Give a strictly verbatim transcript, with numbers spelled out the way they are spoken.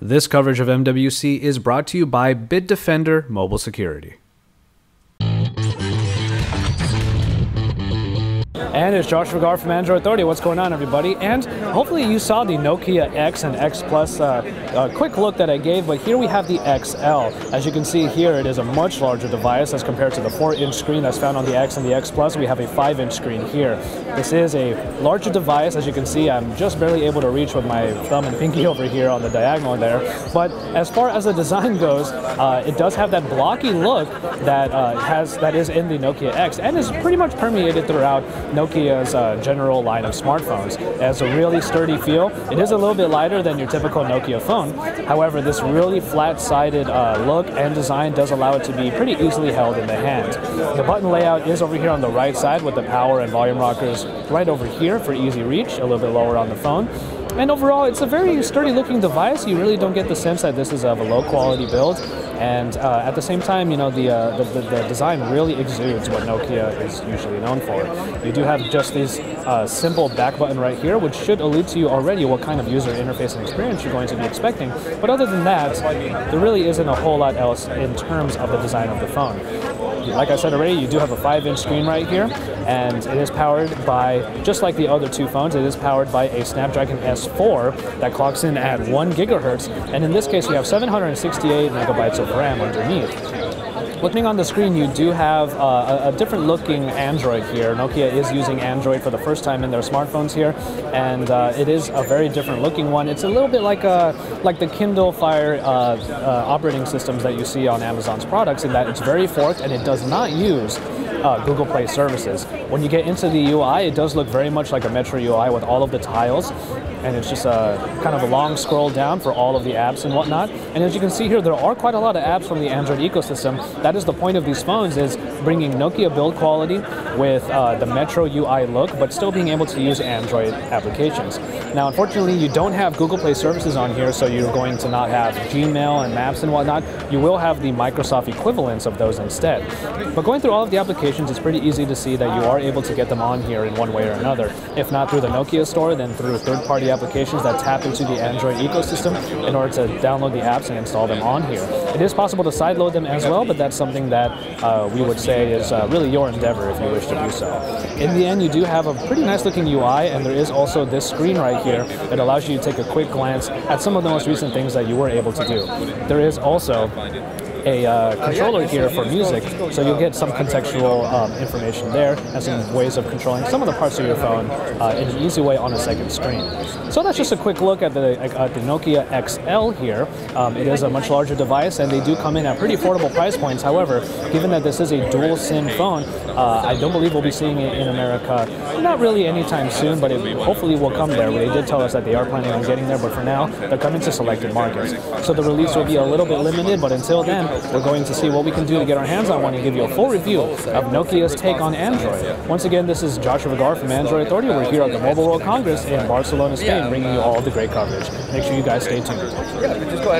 This coverage of M W C is brought to you by Bitdefender Mobile Security. And it's Josh Vergara from Android Authority. What's going on, everybody? And hopefully you saw the Nokia X and X Plus uh, uh, quick look that I gave, but here we have the X L. As you can see here, it is a much larger device as compared to the four inch screen that's found on the X and the X Plus. We have a five inch screen here. This is a larger device. As you can see, I'm just barely able to reach with my thumb and pinky over here on the diagonal there. But as far as the design goes, uh, it does have that blocky look that, uh, has, that is in the Nokia X and is pretty much permeated throughout Nokia's uh, general line of smartphones. It has a really sturdy feel. It is a little bit lighter than your typical Nokia phone. However, this really flat-sided uh, look and design does allow it to be pretty easily held in the hand. The button layout is over here on the right side with the power and volume rockers right over here for easy reach, a little bit lower on the phone. And overall, it's a very sturdy-looking device. You really don't get the sense that this is of a low-quality build. And uh, at the same time, you know, the, uh, the, the the design really exudes what Nokia is usually known for. You do have just this uh, simple back button right here, which should allude to you already what kind of user interface and experience you're going to be expecting. But other than that, there really isn't a whole lot else in terms of the design of the phone. Like I said already, you do have a five inch screen right here, and it is powered by, just like the other two phones, it is powered by a Snapdragon S four that clocks in at one gigahertz, and in this case, you have seven hundred sixty-eight megabytes of RAM underneath. Looking on the screen, you do have uh, a, a different looking Android here. Nokia is using Android for the first time in their smartphones here, and uh, it is a very different looking one. It's a little bit like a, like the Kindle Fire uh, uh, operating systems that you see on Amazon's products, in that it's very forked and it does not use Uh, Google Play services. When you get into the U I, it does look very much like a Metro U I with all of the tiles, and it's just a kind of a long scroll down for all of the apps and whatnot. And as you can see here, there are quite a lot of apps from the Android ecosystem. That is the point of these phones, is bringing Nokia build quality with uh, the Metro U I look, but still being able to use Android applications. Now, unfortunately, you don't have Google Play services on here, so you're going to not have Gmail and Maps and whatnot. You will have the Microsoft equivalents of those instead. But going through all of the applications, it's pretty easy to see that you are able to get them on here in one way or another. If not through the Nokia store, then through third-party applications that tap into the Android ecosystem in order to download the apps and install them on here. It is possible to sideload them as well, but that's something that uh, we would say is uh, really your endeavor if you wish to do so. In the end, you do have a pretty nice-looking U I, and there is also this screen right here that allows you to take a quick glance at some of the most recent things that you were able to do. There is also a uh, controller here for music, so you'll get some contextual um, information there and some ways of controlling some of the parts of your phone uh, in an easy way on a second screen. So that's just a quick look at the, at the Nokia X L here. Um, it is a much larger device, and they do come in at pretty affordable price points. However, given that this is a dual SIM phone, uh, I don't believe we'll be seeing it in America, not really anytime soon, but it hopefully will come there. They did tell us that they are planning on getting there, but for now, they're coming to selected markets. So the release will be a little bit limited, but until then, we're going to see what we can do to get our hands on one and give you a full review of Nokia's take on Android. Once again, this is Josh Vergara from Android Authority. We're here at the Mobile World Congress in Barcelona, Spain, bringing you all the great coverage. Make sure you guys stay tuned.